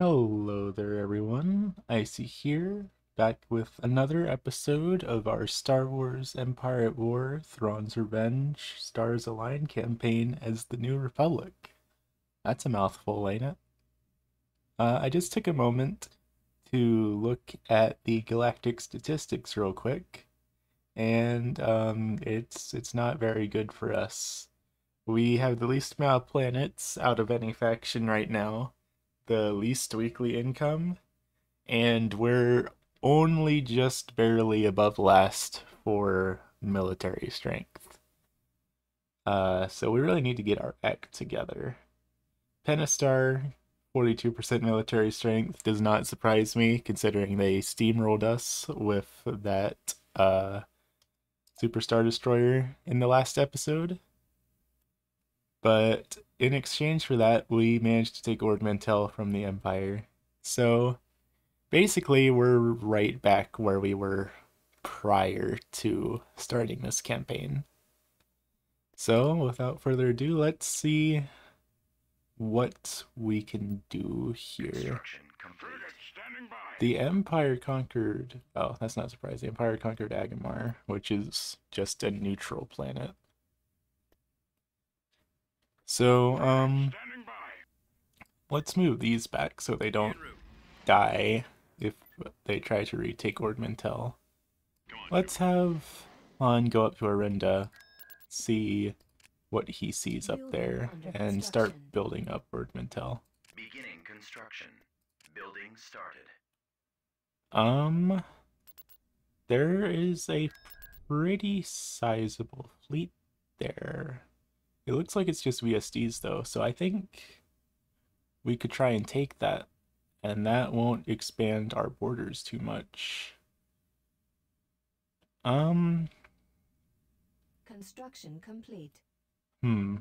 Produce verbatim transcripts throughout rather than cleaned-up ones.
Hello there everyone, Icy here, back with another episode of our Star Wars Empire at War, Thrawn's Revenge, Stars Align campaign as the New Republic. That's a mouthful, ain't it? Uh, I just took a moment to look at the galactic statistics real quick, and um, it's, it's not very good for us. We have the least amount of planets out of any faction right now, the least weekly income, and we're only just barely above last for military strength. Uh, so we really need to get our act together. Pentastar, forty-two percent military strength, does not surprise me considering they steamrolled us with that uh, Super Star Destroyer in the last episode. But in exchange for that, we managed to take Ord Mantell from the Empire. So basically, we're right back where we were prior to starting this campaign. So without further ado, let's see what we can do here. The Empire conquered... Oh, that's not surprising. The Empire conquered Agamar, which is just a neutral planet. So, um, let's move these back so they don't die if they try to retake Ord Mantell. Let's have Han go up to Orinda, see what he sees up there, and start building up Ord Mantell. Beginning construction. Building started. Um, there is a pretty sizable fleet there. It looks like it's just V S Ds though, so I think we could try and take that, and that won't expand our borders too much. Um. Construction complete. Hmm.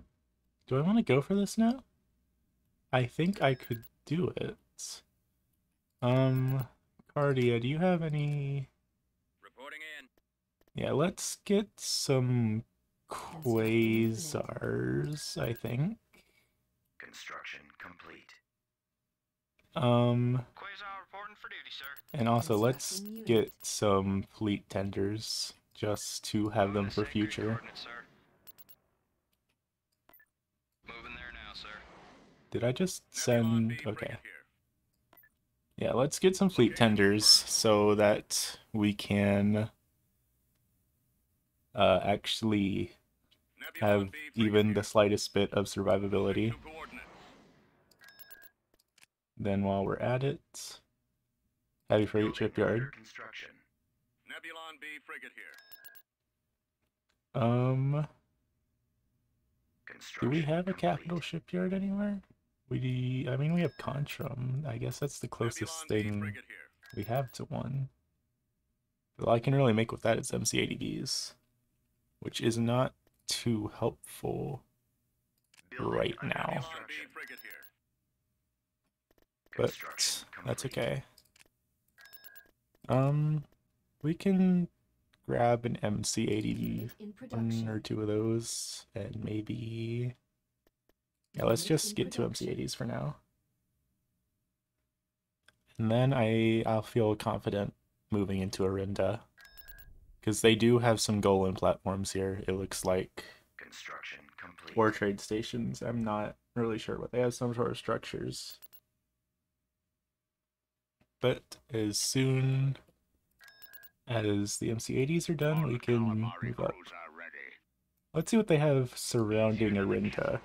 Do I want to go for this now? I think I could do it. Um, Cardia, do you have any? Reporting in. Yeah, let's get some Quasars, I think. Construction complete. Um, Quasar reporting for duty, sir. And also, let's get some fleet tenders just to have them for future. Moving there now, sir. Did I just send? Okay. Yeah, let's get some fleet tenders so that we can uh, actually have even the slightest bit of survivability. Then while we're at it, heavy freight shipyard. Nebulon B frigate here. Um, do we have a capital shipyard anywhere? We, I mean, we have Contrum. I guess that's the closest thing we have to one. All I can really make with that is M C eighty Bs, which is not too helpful right now, but that's okay. Um, we can grab an M C eighty B, one or two of those, and maybe, yeah, let's just get two M C eighties for now, and then I, I'll feel confident moving into Arinda, because they do have some Golan platforms here, it looks like. Construction complete. Or trade stations, I'm not really sure, but they have some sort of structures. But as soon as the M C eighties are done, we can move up. Let's see what they have surrounding Arinda.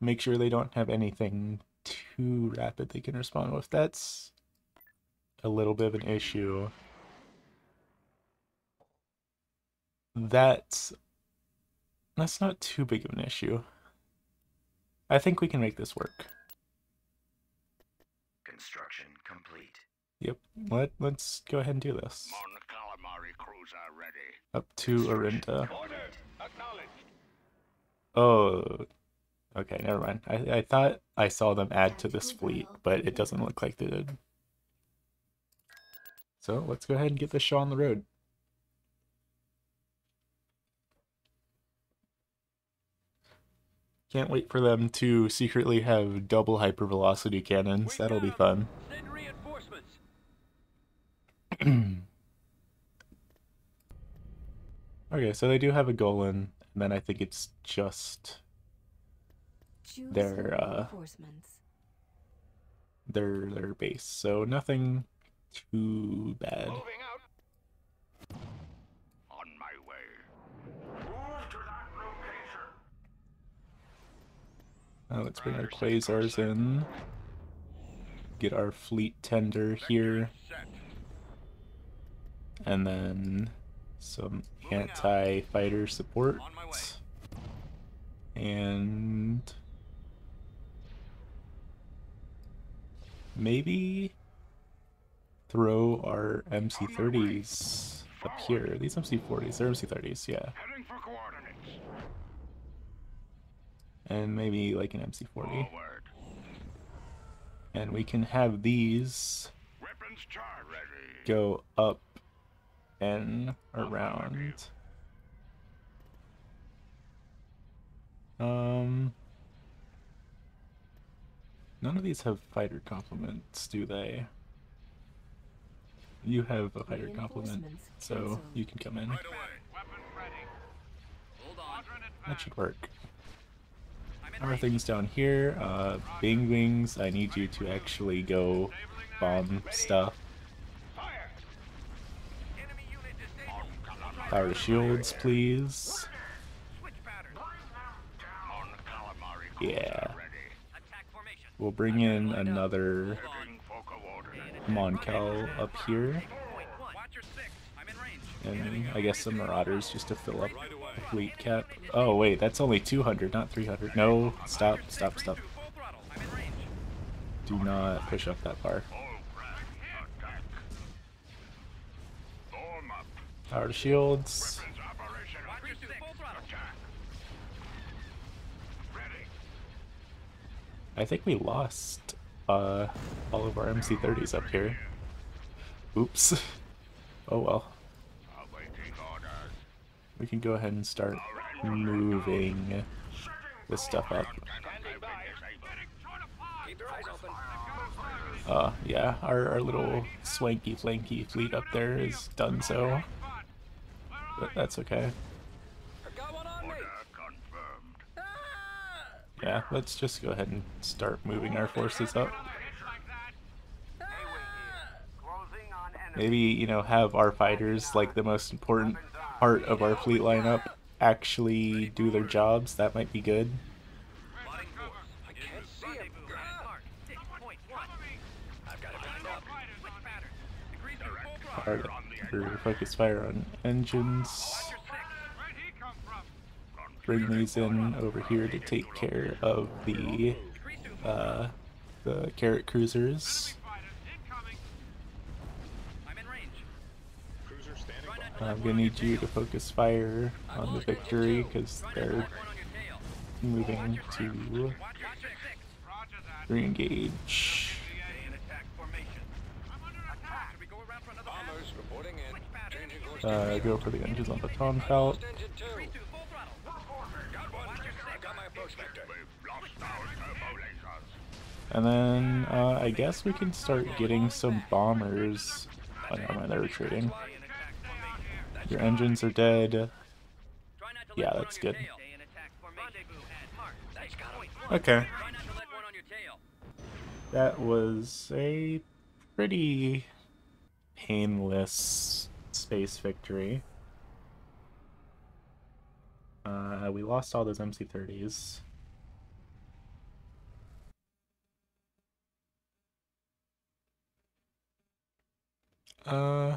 Make sure they don't have anything too rapid they can respond with. That's a little bit of an issue. That's, that's not too big of an issue. I think we can make this work. Construction complete. Yep, Let, let's go ahead and do this. Mon Calamari crews are ready. Up to Orinda. Oh, okay, never mind. I, I thought I saw them add to this fleet, but it doesn't look like they did. So let's go ahead and get this show on the road. Can't wait for them to secretly have double hypervelocity cannons. That'll be fun. Send reinforcements. Okay, so they do have a Golan, and then I think it's just their uh, their their base. So nothing too bad. On my way. Move to that location. Now let's bring our quasars in. Get our fleet tender here, and then some anti-fighter support, and maybe throw our M C thirties up here. These M C forties, they're M C thirties, yeah. And maybe like an M C forty. And we can have these go up and around. Um, none of these have fighter complements, do they? You have a fighter complement, so you can come in. That should work. How are things down here? Uh, Bing Wings, I need you to actually go bomb stuff. Power shields, please. Yeah. We'll bring in another Mon Cal up here. And I guess some Marauders just to fill up the fleet cap. Oh wait, that's only two hundred, not three hundred. No, stop, stop, stop. Do not push up that far. Power shields. I think we lost uh, all of our M C thirties up here. Oops. Oh well. We can go ahead and start moving this stuff up. Uh, yeah, our, our little swanky flanky fleet up there is done so. But that's okay. Yeah, let's just go ahead and start moving our forces up. Maybe, you know, have our fighters, like the most important part of our fleet lineup, actually do their jobs. That might be good. Alright, focus fire on engines. Bring these in over here to take care of the uh, the carrot cruisers. I'm gonna need you to focus fire on the Victory because they're moving to re-engage. Uh, go for the engines on the Tom Felt. And then, uh, I guess we can start getting some bombers. Oh, never mind, they're retreating. Your engines are dead. Yeah, that's good. Okay. That was a pretty painless space victory. Uh, we lost all those M C thirties. Uh,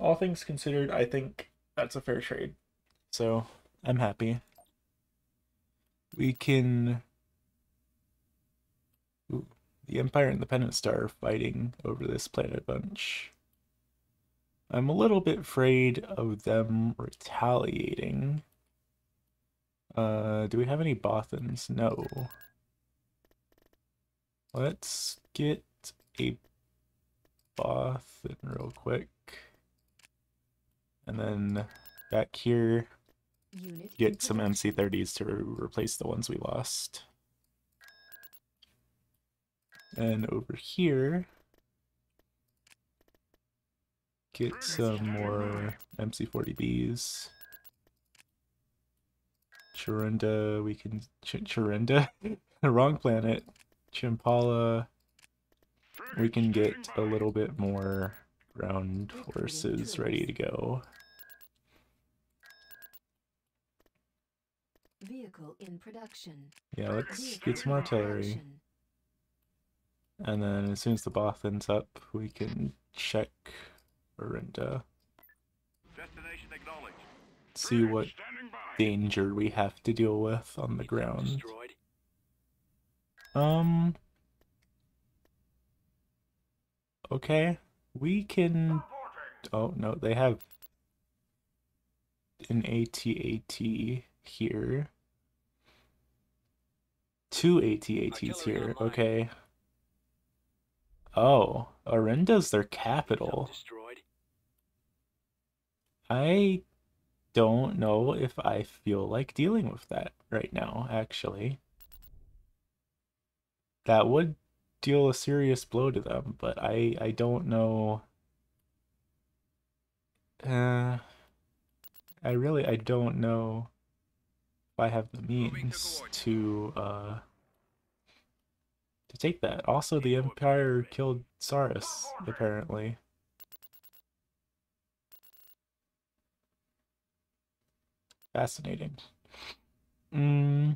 all things considered, I think that's a fair trade. So, I'm happy. We can... Ooh, the Empire and the Pentastar are fighting over this planet bunch. I'm a little bit afraid of them retaliating. Uh, do we have any Bothans? No. Let's get a Bothan real quick. And then back here, get some M C thirties to re replace the ones we lost. And over here, get some more M C forty Bs. Chirinda, we can... Ch Chirinda? The wrong planet. Chimpala. We can get a little bit more ground forces ready to go. Vehicle in production. Yeah, let's get some artillery. And then as soon as the Bothan's up, we can check Orinda. Destination acknowledged. See what danger we have to deal with on the ground. Um... Okay, we can... Oh, no, they have an A T A T here. Two A T A Ts here, okay. Oh, Orinda's their capital. I don't know if I feel like dealing with that right now, actually. That would deal a serious blow to them, but I, I don't know. Uh, I really, I don't know if I have the means to, uh, to take that. Also, the Empire killed Tsarris, apparently. Fascinating. Mm.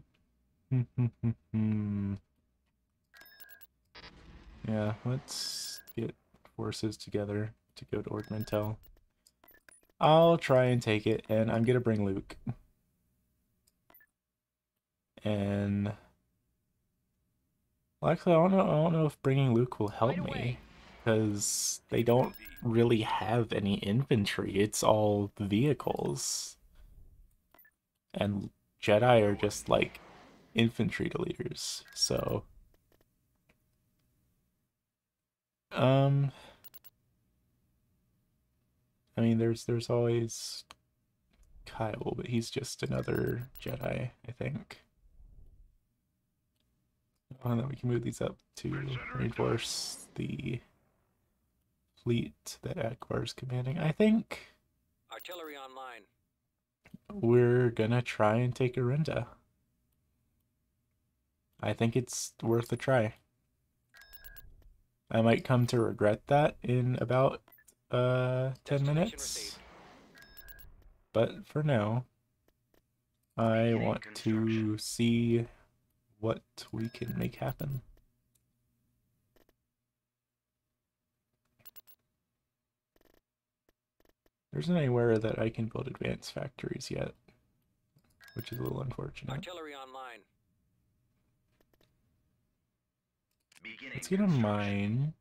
Yeah, let's get forces together to go to Ord Mantell. I'll try and take it, and I'm gonna bring Luke. And... Well, actually, I don't know, I don't know if bringing Luke will help me, because they don't really have any infantry. It's all vehicles. And Jedi are just, like, infantry deleters, so... Um, I mean, there's there's always Kyle, but he's just another Jedi, I think. Oh, and then we can move these up to reinforce the fleet that Akbar's commanding. I think artillery online. We're gonna try and take Orinda. I think it's worth a try. I might come to regret that in about uh, ten minutes, but for now, I want to see what we can make happen. There isn't anywhere that I can build advanced factories yet, which is a little unfortunate. Artillery online. Let's get a mine,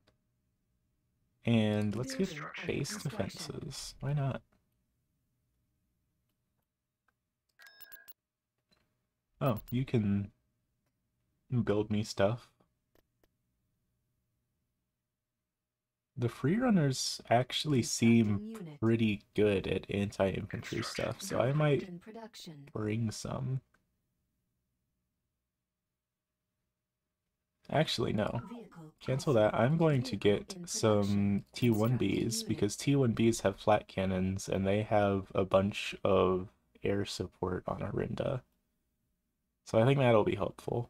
and let's get base defenses. Why not? Oh, you can build me stuff. The freerunners actually seem pretty good at anti-infantry stuff, so I might bring some. Actually, no. Cancel that. I'm going to get some T one Bs, because T one Bs have flat cannons, and they have a bunch of air support on Orinda. So I think that'll be helpful.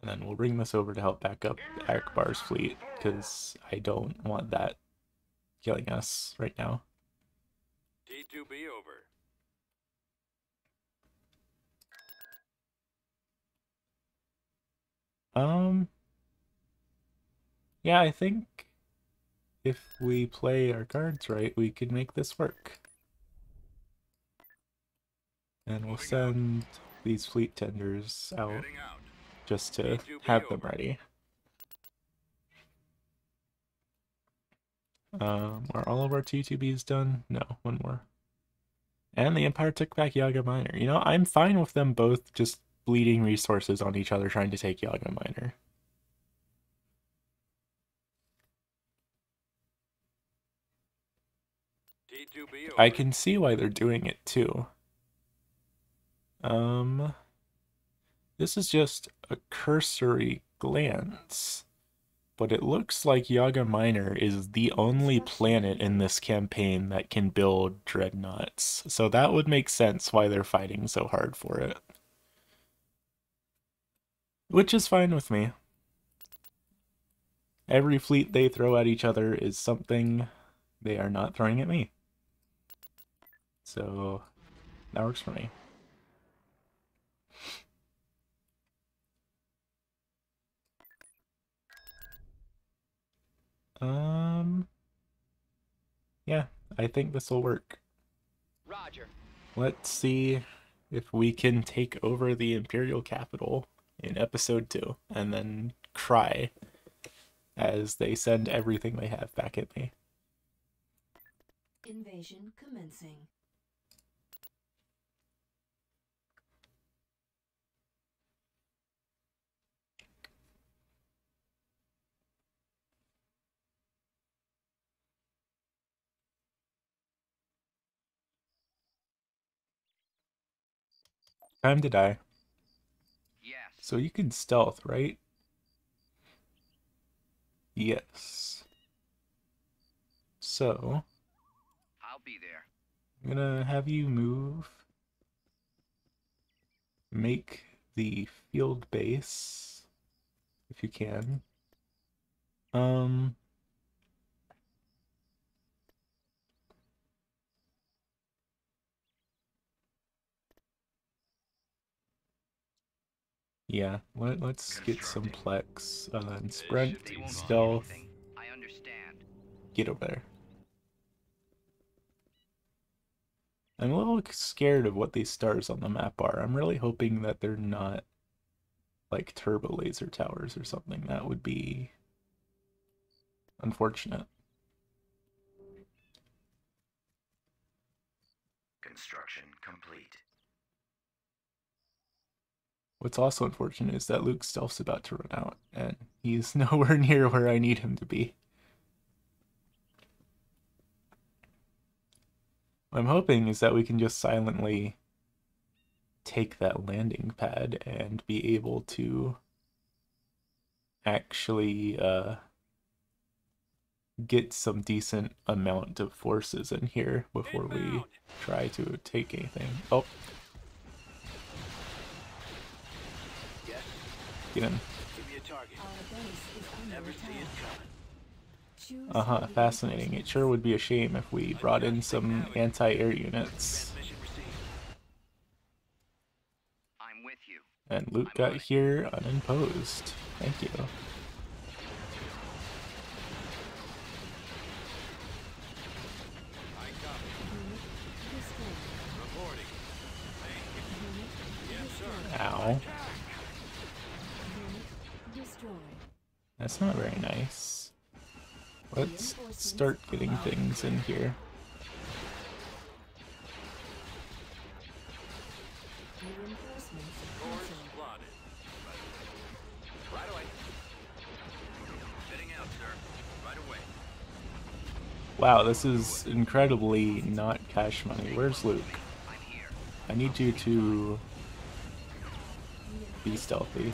And then we'll bring this over to help back up Akbar's fleet, because I don't want that killing us right now. T two B over. Um, yeah, I think if we play our cards right, we could make this work. And we'll send these fleet tenders out just to have them ready. Um, are all of our T two Bs done? No, one more. And the Empire took back Yaga Minor. You know, I'm fine with them both just bleeding resources on each other trying to take Yaga Minor. I can see why they're doing it too. Um, this is just a cursory glance, but it looks like Yaga Minor is the only planet in this campaign that can build dreadnoughts, so that would make sense why they're fighting so hard for it. Which is fine with me. Every fleet they throw at each other is something they are not throwing at me. So that works for me. Um, yeah, I think this will work. Roger. Let's see if we can take over the Imperial capital in episode two and then cry as they send everything they have back at me. Invasion commencing. Time to die. Yes. So you can stealth, right? Yes. So I'll be there. I'm gonna have you move. Make the field base if you can. Um Yeah, let, let's get some Plex, uh, and Sprint, Stealth, I understand. Get over there. I'm a little scared of what these stars on the map are. I'm really hoping that they're not, like, turbo laser towers or something. That would be unfortunate. Construction complete. What's also unfortunate is that Luke's stealth's about to run out, and he's nowhere near where I need him to be. What I'm hoping is that we can just silently take that landing pad and be able to actually uh, get some decent amount of forces in here before we try to take anything. Oh. In. Uh-huh, fascinating. It sure would be a shame if we brought in some anti-air units. And Luke got here unimposed. Thank you. Ow. That's not very nice. Let's start getting things in here. Right away. Fitting out, sir. Right away. Wow, this is incredibly not cash money. Where's Luke? I need you to be stealthy.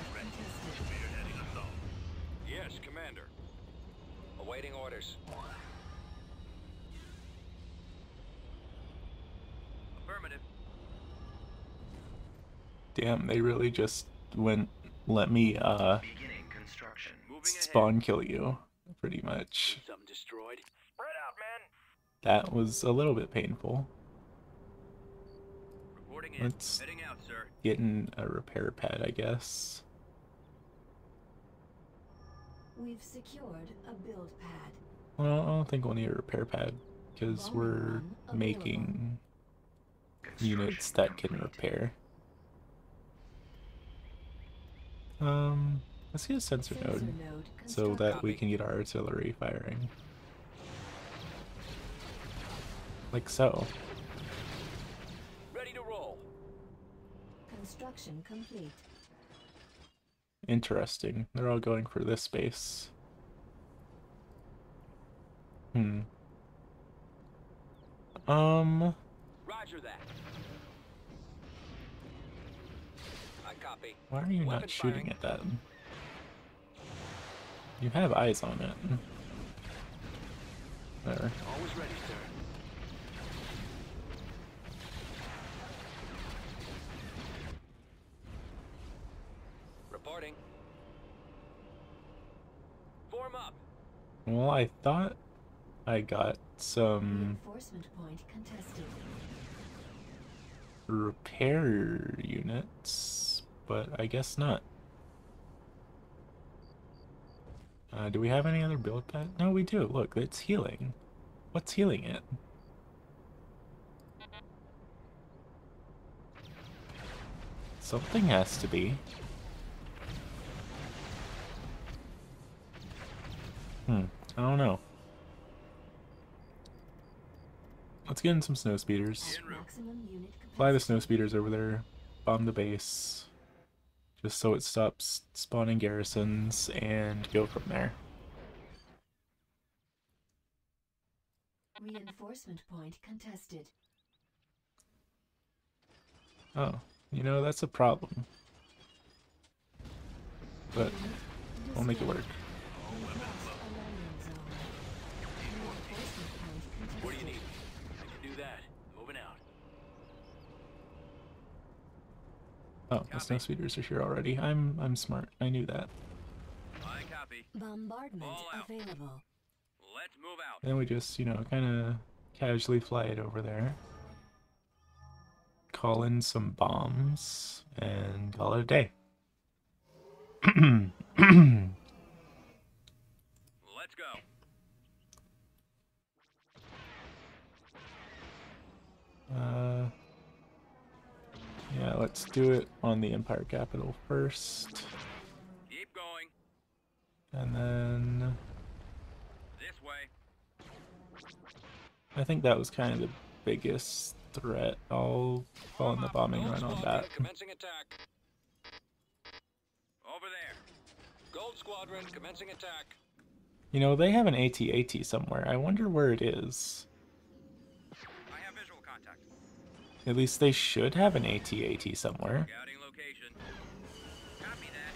Damn, they really just went, let me, uh, spawn kill you, pretty much. Something destroyed. Spread out, man. That was a little bit painful. Reporting in. Let's out, sir. Get in a repair pad, I guess. We've secured a build pad. Well, I don't think we'll need a repair pad, because we're making units that can repair. Um, let's get a sensor, sensor node, node so that we can get our artillery firing. Like so. Ready to roll. Construction complete. Interesting. They're all going for this base. Hmm. Um. Roger that. I copy. Why are you not shooting at that? You have eyes on it. Whatever. Always ready, sir. Reporting. Form up. Well, I thought I got some reinforcement point contested. Repair units, but I guess not. Uh, do we have any other build pet? No, we do. Look, it's healing. What's healing it? Something has to be. Hmm, I don't know. Let's get in some snow speeders. Fly the snow speeders over there. Bomb the base. Just so it stops spawning garrisons and go from there. Reinforcement point contested. Oh, you know, that's a problem. But we'll make it work. What do you need? I can do that. Moving out. Oh, the snow speeders are here already. I'm I'm smart. I knew that. I copy. Bombardment available. Let's move out. Then we just, you know, kinda casually fly it over there. Call in some bombs and call it a day. Let's go. Uh, yeah, let's do it on the Empire Capital first. Keep going. And then this way. I think that was kind of the biggest threat. I'll fall on the bombing run on that. Commencing attack. Over there. Gold Squadron commencing attack. You know, they have an A T A T somewhere. I wonder where it is. At least they should have an A T A T somewhere.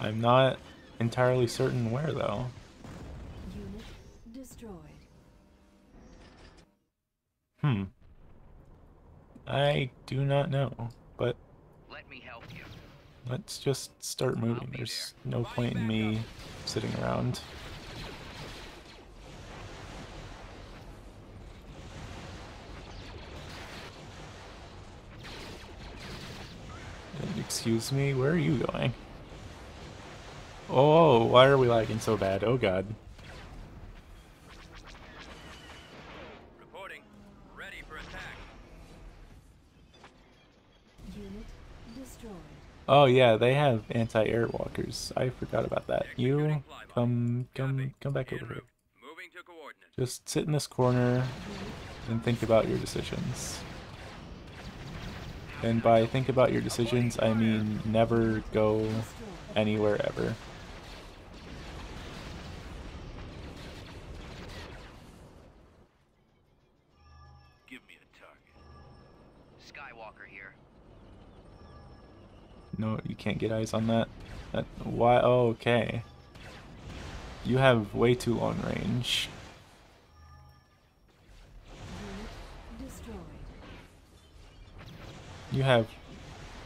I'm not entirely certain where, though. Unit destroyed. Hmm. I do not know, but let me help you. Let's just start moving. There's no point in me sitting around. Excuse me, where are you going? Oh, why are we lagging so bad? Oh god. Reporting. Ready for attack. Unit destroyed. Oh yeah, they have anti-air walkers. I forgot about that. You come come come back over here. Moving to coordinates. Just sit in this corner and think about your decisions. And by think about your decisions, I mean never go anywhere ever. Give me a target. Skywalker here. No, you can't get eyes on that. That why? Oh, okay. You have way too long range. You have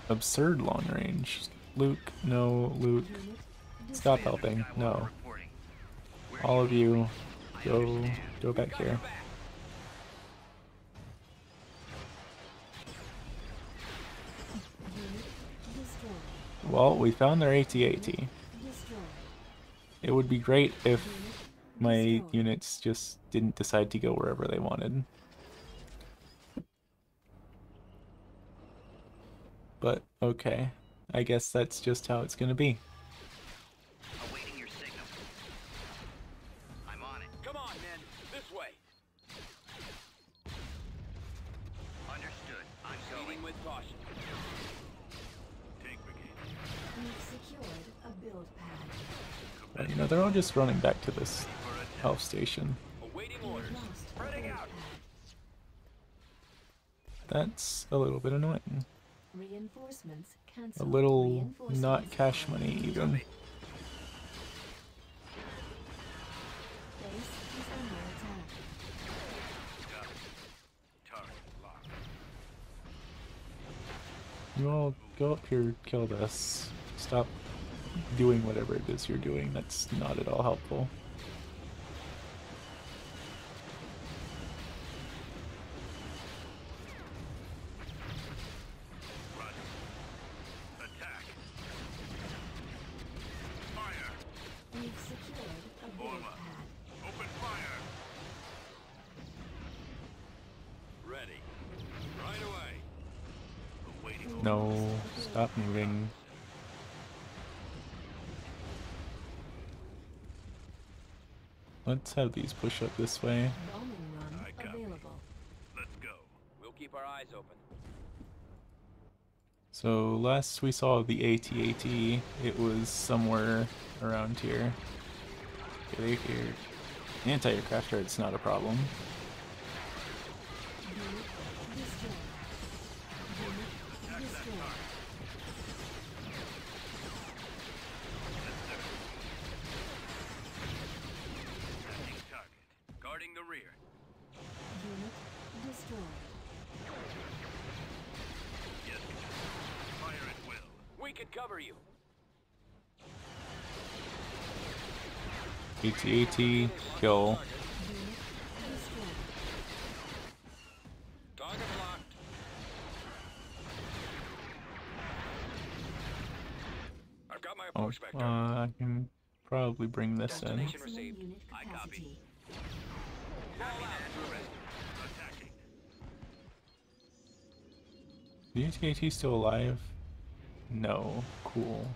absurd long range. Luke, no, Luke. Stop helping. No. All of you, go go back here. Well, we found their A T A T. It would be great if my units just didn't decide to go wherever they wanted. But okay, I guess that's just how it's gonna be. Awaiting your signal. I'm on it. Come on, men, this way. Understood. I'm going with caution. Take brigade. We've secured a build pad. You know, they're all just running back to this health station. Awaiting orders. Spreading out. That's a little bit annoying. Reinforcements cancel. A little not cash money even. You all go up here, kill this. Stop doing whatever it is you're doing. That's not at all helpful. Let's have these push up this way. Let's go. We'll keep our eyes open. So last we saw the A T A T, it was somewhere around here. Get out here. Anti-aircraft turret's not a problem. A T A T, kill. Target locked. I've got my approach oh, back uh, I can probably bring this in. I copy. The A T A T still alive? No. Cool.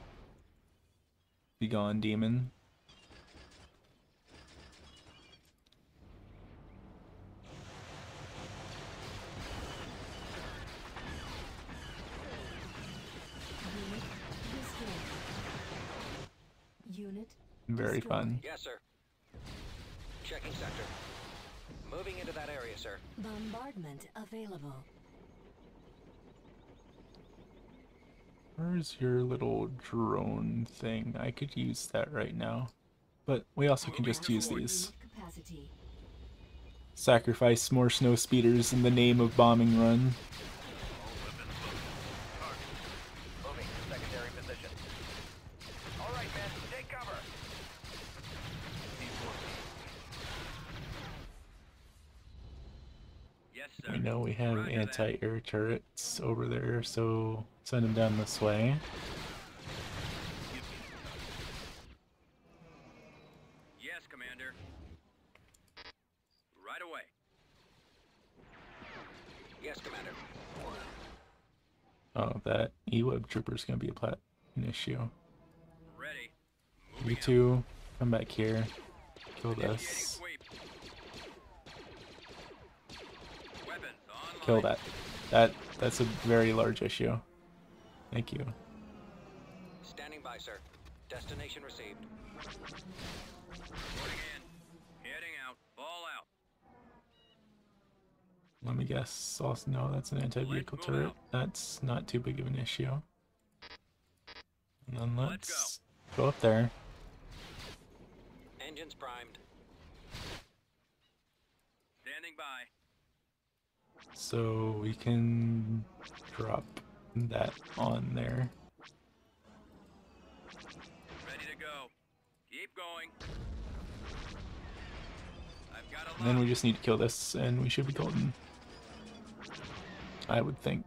Be gone, demon. Very fun. Yes, sir. Checking sector. Moving into that area, sir. Bombardment available. Where's your little drone thing? I could use that right now. But we also can just use these. Sacrifice more snow speeders in the name of bombing run. Anti-air turrets over there, so send them down this way. Yes, Commander. Right away. Yes, Commander. Oh, that E-Web trooper's gonna be a plat an issue. Ready. You two, come back here. Kill this. Kill that. That that's a very large issue. Thank you. Standing by, sir. Destination received. Heading out. Ball out. Let me guess. Also, no, that's an anti-vehicle turret. Out. That's not too big of an issue. And then let's, let's go. go up there. Engines primed. Standing by. So we can drop that on there. Ready to go. Keep going. I've got a and then we just need to kill this and we should be golden. I would think.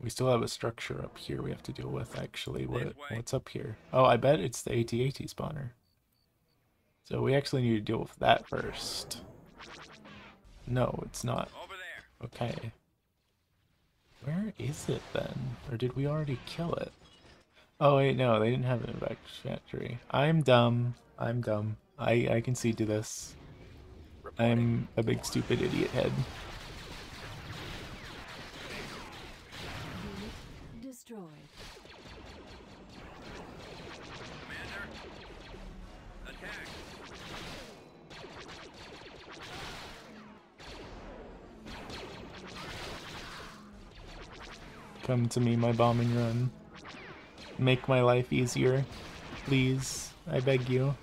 We still have a structure up here we have to deal with actually. What, what's up here? Oh, I bet it's the A T A T spawner. So we actually need to deal with that first. No, it's not. Over there. Okay. Where is it then? Or did we already kill it? Oh wait, no, they didn't have an evac factory. I'm dumb. I'm dumb. I, I concede to this. Reporting. I'm a big stupid idiot head. Unit destroyed. Commander, attack. Come to me, my bombing run. Make my life easier. Please, I beg you.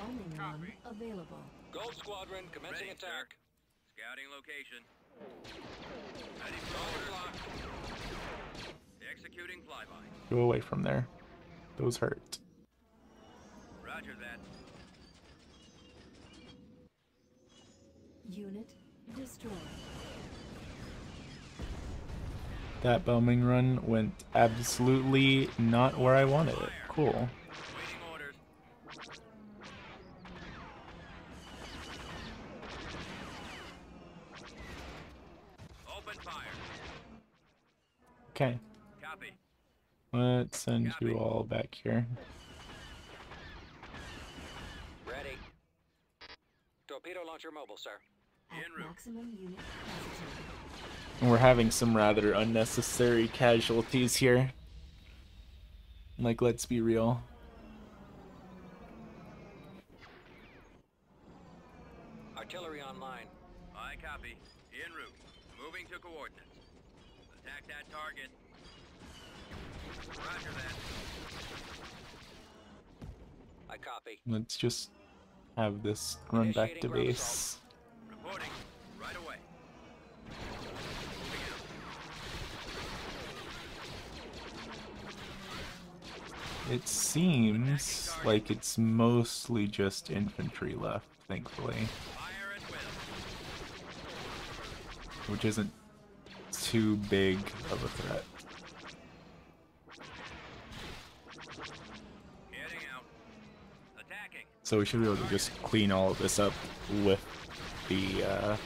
Bombing run available. Gold Squadron commencing ready, attack. Sir. Scouting location. Ready for lock. Executing flyby. Go away from there. Those hurt. Roger that. Unit destroyed. That bombing run went absolutely not where I wanted it. Cool. Open fire. Okay. Copy. Let's send Copy. you all back here. Ready. Torpedo launcher mobile, sir. And we're having some rather unnecessary casualties here. Like, let's be real. Artillery online. I copy. En route. Moving to coordinates. Attack that target. Roger that. I copy. Let's just have this run back to base. Reporting right away. It seems like it's mostly just infantry left, thankfully. Which isn't too big of a threat. So we should be able to just clean all of this up with the uh,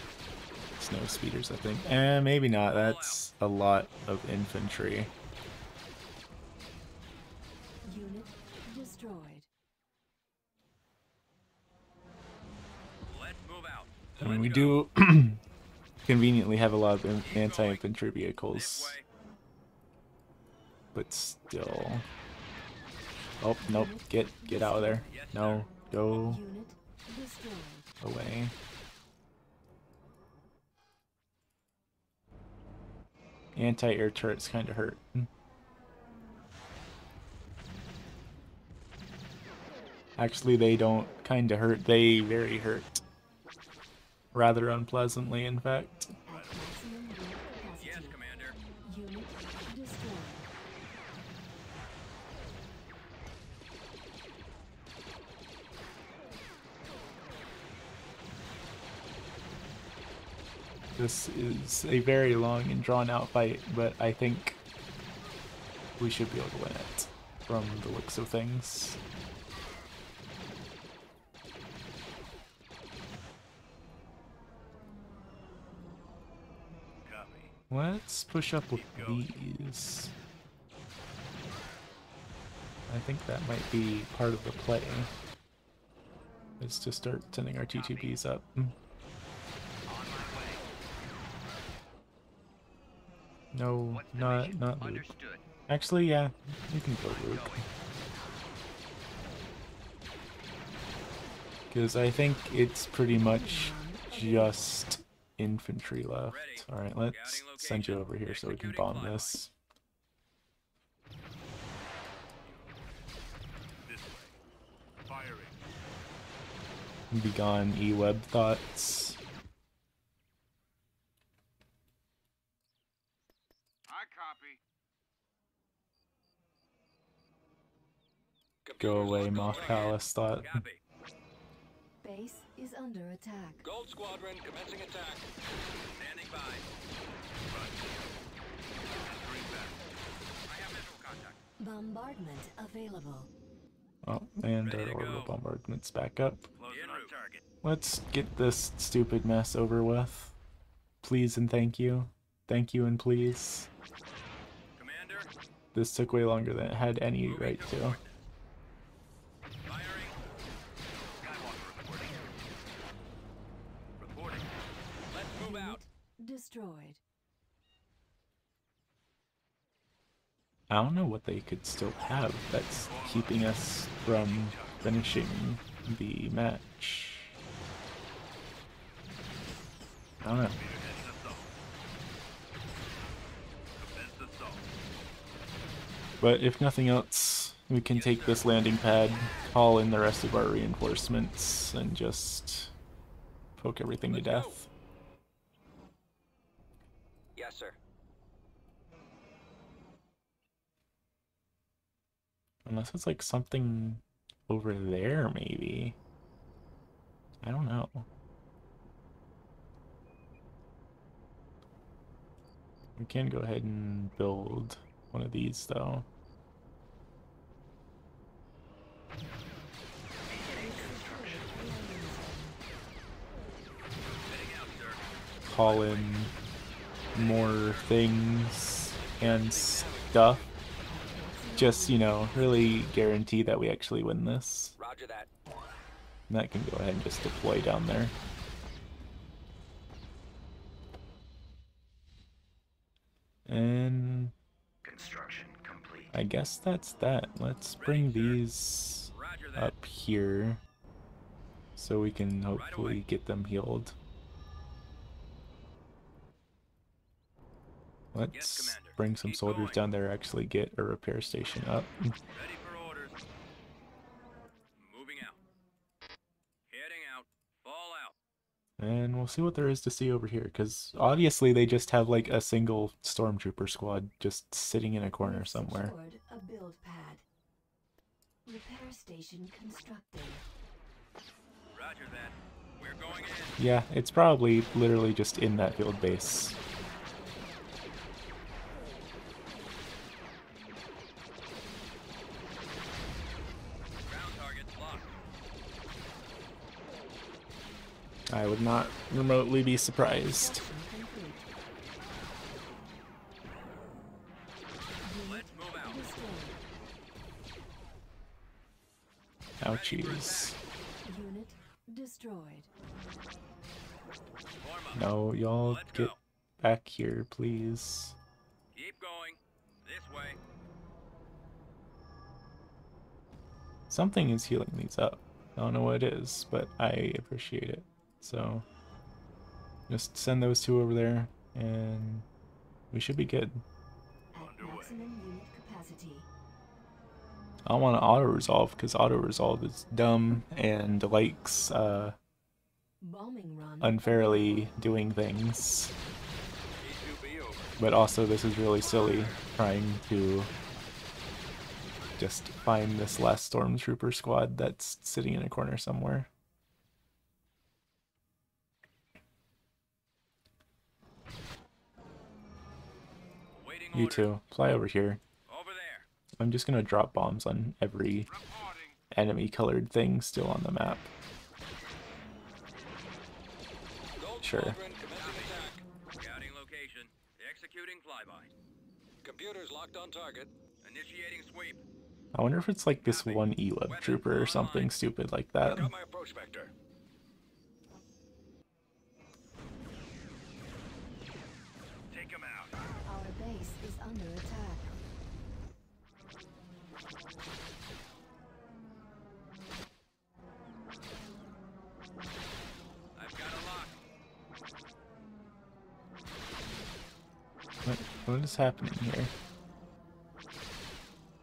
snow speeders, I think. Eh, maybe not. That's a lot of infantry. Unit destroyed. Let's move out. I mean, we do conveniently have a lot of anti-infantry vehicles, but still. Oh nope! Get get out of there! No, go away. Anti-air turrets kind of hurt. Actually, they don't kind of hurt. They very hurt. Rather unpleasantly, in fact. Yes, Commander. Unit destroyed. This is a very long and drawn-out fight, but I think we should be able to win it, from the looks of things. Copy. Let's push up with these. I think that might be part of the play, is to start sending our T two Bs up. No, not not Luke. Actually, yeah, you can go Luke. Because I think it's pretty much just infantry left. All right, let's send you over here so we can bomb this. Be gone, E-Web thoughts. Go away, Moth Palace thought. Base is under attack. Gold Squadron commencing attack. Standing by. I have visual contact. Bombardment available. Oh, and our orbital bombardment's back up. Let's get this stupid mess over with. Please and thank you. Thank you and please. Commander. This took way longer than it had any right to. Destroyed. I don't know what they could still have that's keeping us from finishing the match. I don't know. But if nothing else, we can take this landing pad, haul in the rest of our reinforcements, and just poke everything to death. Yes, sir. Unless it's like something over there, maybe. I don't know. We can go ahead and build one of these, though. Call in more things and stuff. Just, you know, really guarantee that we actually win this. Roger that. And that can go ahead and just deploy down there. And construction complete. I guess that's that. Let's bring these up here so we can hopefully get them healed. Let's bring some soldiers down there, actually get a repair station up. And we'll see what there is to see over here, because obviously they just have like a single stormtrooper squad just sitting in a corner somewhere. A build pad. Repair station constructed. Roger that. We're going in. Yeah, it's probably literally just in that field base. I would not remotely be surprised. Let's move out. Ouchies. Unit destroyed. No, y'all get back here, please. Keep going. This way. Something is healing these up. I don't know what it is, but I appreciate it. So just send those two over there and we should be good. At maximum unit capacity. I don't want to auto resolve because auto resolve is dumb and likes uh, unfairly doing things. But also this is really silly trying to just find this last stormtrooper squad that's sitting in a corner somewhere. You two, fly over here. Over there. I'm just gonna drop bombs on every enemy-colored thing still on the map. Gold sure. Scouting location. Executing flyby. Computers locked on target. Initiating sweep. I wonder if it's like this one E-Web trooper or something stupid like that. Got my approach vector. Take him out. Base is under attack. I've got a lock. What, what is happening here?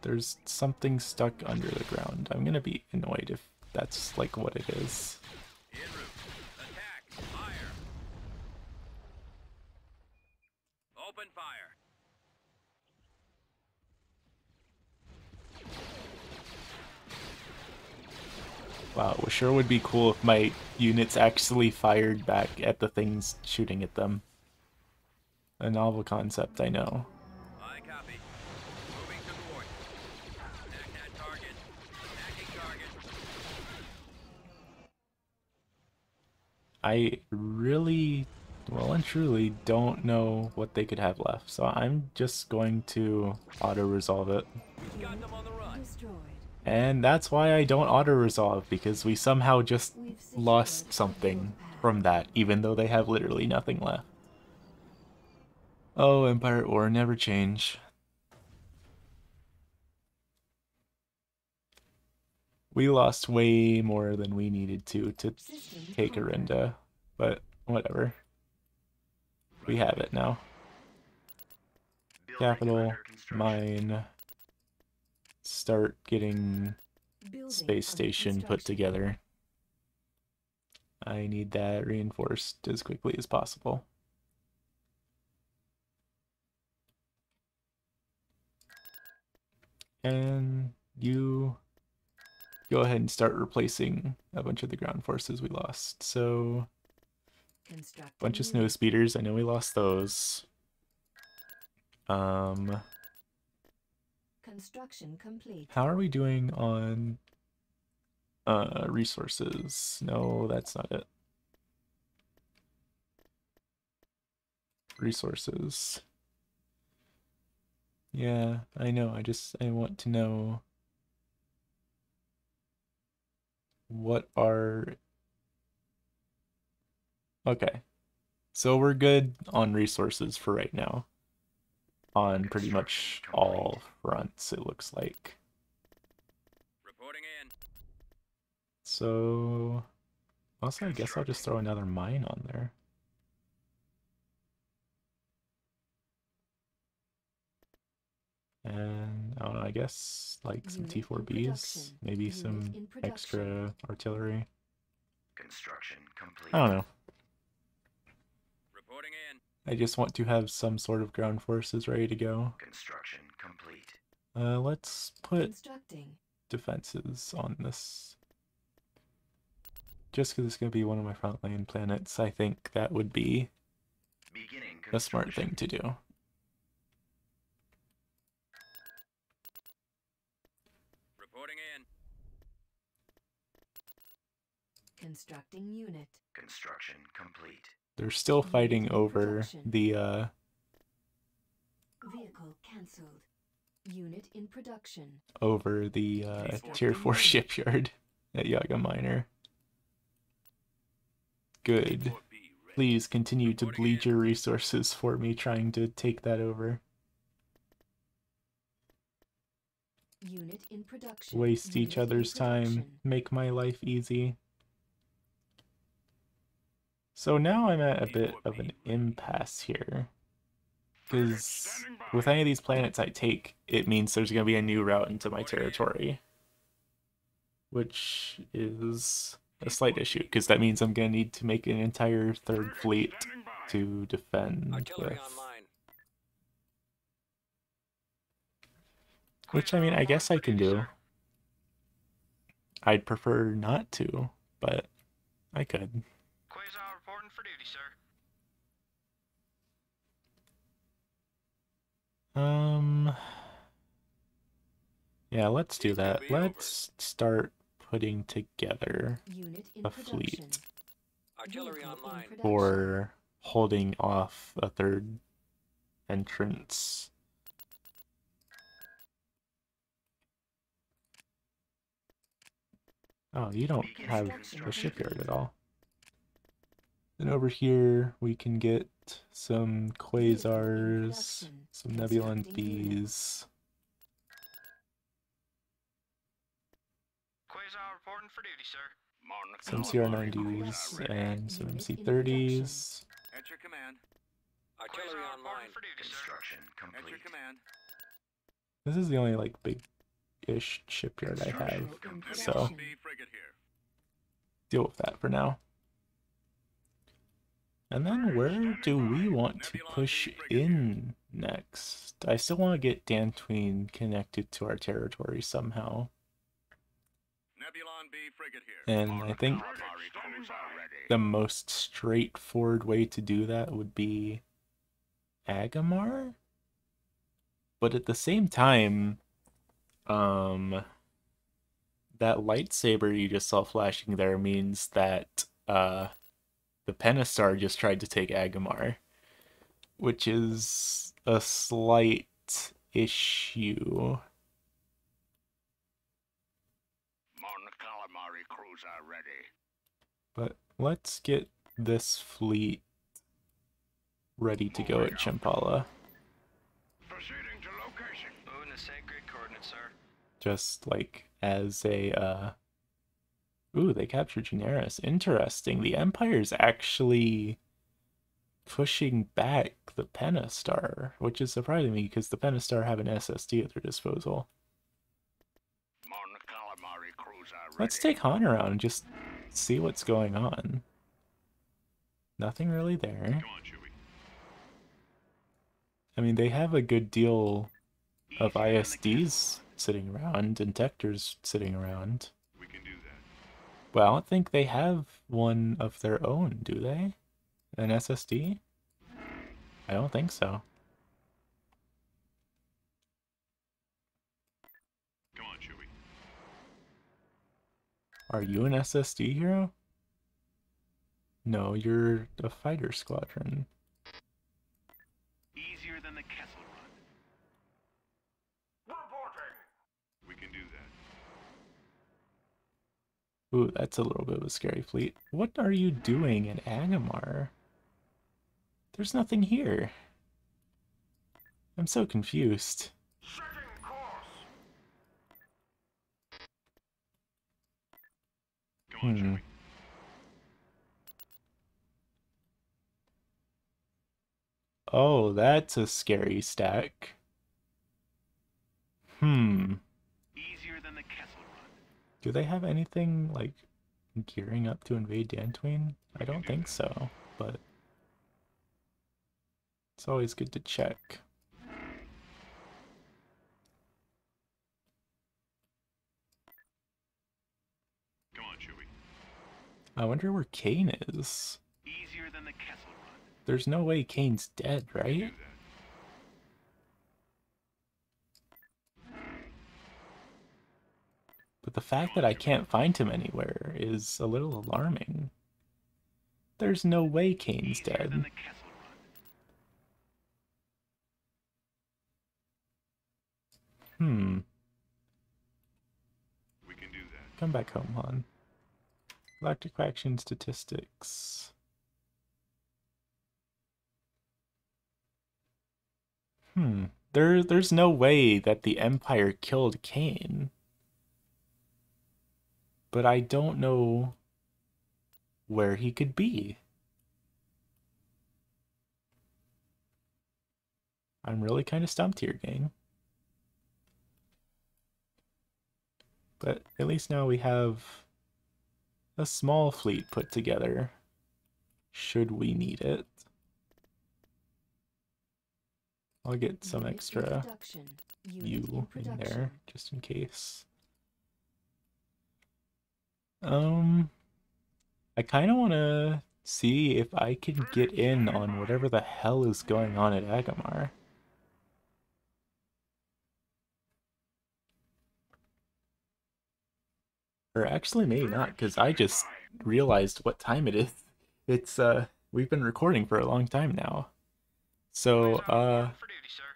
There's something stuck under the ground. I'm gonna be annoyed if that's like what it is. Attack! Fire! Open fire! Wow, it sure would be cool if my units actually fired back at the things shooting at them. A novel concept, I know. I copy. Moving to the point. Attack that target. Attacking target. I really, well and truly, don't know what they could have left, so I'm just going to auto-resolve it. We've got them on the run. Destroyed. And that's why I don't auto-resolve, because we somehow just lost something from that, even though they have literally nothing left. Oh, Empire at War, never change. We lost way more than we needed to to take Orinda, but whatever. We have it now. Capital, mine, start getting space station put together. I need that reinforced as quickly as possible. And you go ahead and start replacing a bunch of the ground forces we lost. So, a bunch of snow speeders. I know we lost those. Um, Construction complete. How are we doing on uh, resources? No, that's not it. Resources. Yeah, I know. I just, I want to know what are... Okay. So we're good on resources for right now. On pretty much all fronts, it looks like. Reporting in. So... Also, I guess I'll just throw another mine on there. And, I don't know, I guess, like, some T four Bs, maybe some extra artillery. Construction complete. I don't know. Reporting in. I just want to have some sort of ground forces ready to go. Construction complete. Uh, let's put defenses on this. Just because it's going to be one of my frontline planets, I think that would be a smart thing to do. Constructing unit. Construction complete. They're still fighting over the uh vehicle cancelled. Unit in production. Over the uh tier four shipyard at Yaga Minor. Good. Please continue to bleed your resources for me trying to take that over. Unit in production. Waste each other's time. Make my life easy. So now I'm at a bit of an impasse here, because with any of these planets I take, it means there's going to be a new route into my territory, which is a slight issue, because that means I'm going to need to make an entire third fleet to defend with. Which, I mean, I guess I can do. I'd prefer not to, but I could. Um, yeah, let's do that. Let's start putting together a fleet for holding off a third entrance. Oh, you don't have a shipyard at all. Then over here we can get some quasars, some nebulon bees. Quasar reporting for duty, sir. Some C R nine Ds and some M C thirties. At your command. Artillery online for duty, sir. Construction complete. At your command. This is the only like big-ish shipyard I have, so deal with that for now. And then where do we want to push in next? I still want to get Dantween connected to our territory somehow. And I think the most straightforward way to do that would be Agamar? But at the same time, um, that lightsaber you just saw flashing there means that... Uh, The Pentastar just tried to take Agamar, which is a slight issue. Mon Calamari cruiser ready. But let's get this fleet ready to go at Chimpala. Proceeding to location. Moon is sacred coordinates, sir. Just like as a uh Ooh, they captured Generis. Interesting. The Empire's actually pushing back the Pentastar, which is surprising me because the Pentastar have an S S D at their disposal. Let's take Han around and just see what's going on. Nothing really there. I mean, they have a good deal of I S Ds sitting around, detectors sitting around. Well, I don't think they have one of their own, do they? An S S D? I don't think so. Come on, Chewie. Are you an S S D hero? No, you're a fighter squadron. Easier than the Kessel Run. Reporting. We can do that. Ooh, that's a little bit of a scary fleet. What are you doing in Agamar? There's nothing here. I'm so confused. Setting course. Go on, hmm. Joey. Oh, that's a scary stack. Hmm. Easier than the Kessel Run. Do they have anything like gearing up to invade Dantween? I don't think so, but it's always good to check. Come on, Chewie. I wonder where Kane is. Easier than the Kessel Run. There's no way Kane's dead, right? But the fact that I can't find him anywhere is a little alarming. There's no way Kane's dead. Hmm. We can do that. Come back home, Han. Galactic faction statistics. Hmm. There, there's no way that the Empire killed Kane. But I don't know where he could be. I'm really kind of stumped here, gang. But at least now we have a small fleet put together, should we need it. I'll get some extra you in there, just in case. Um, I kind of want to see if I can get in on whatever the hell is going on at Agamar. Or actually, maybe not, because I just realized what time it is. It's, uh, we've been recording for a long time now. So, uh,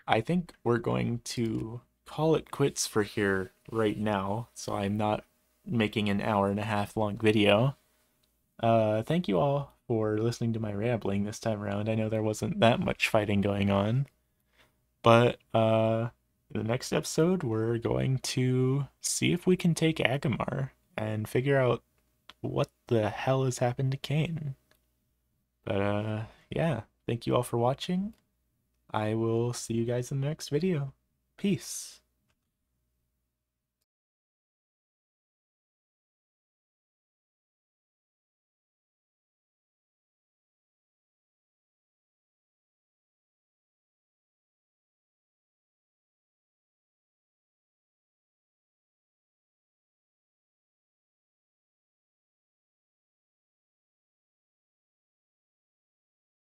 I think we're going to call it quits for here right now, so I'm not making an hour and a half long video. Uh, thank you all for listening to my rambling this time around. I know there wasn't that much fighting going on, but, uh, in the next episode, we're going to see if we can take Agamar and figure out what the hell has happened to Kane. But, uh, yeah, thank you all for watching. I will see you guys in the next video. Peace.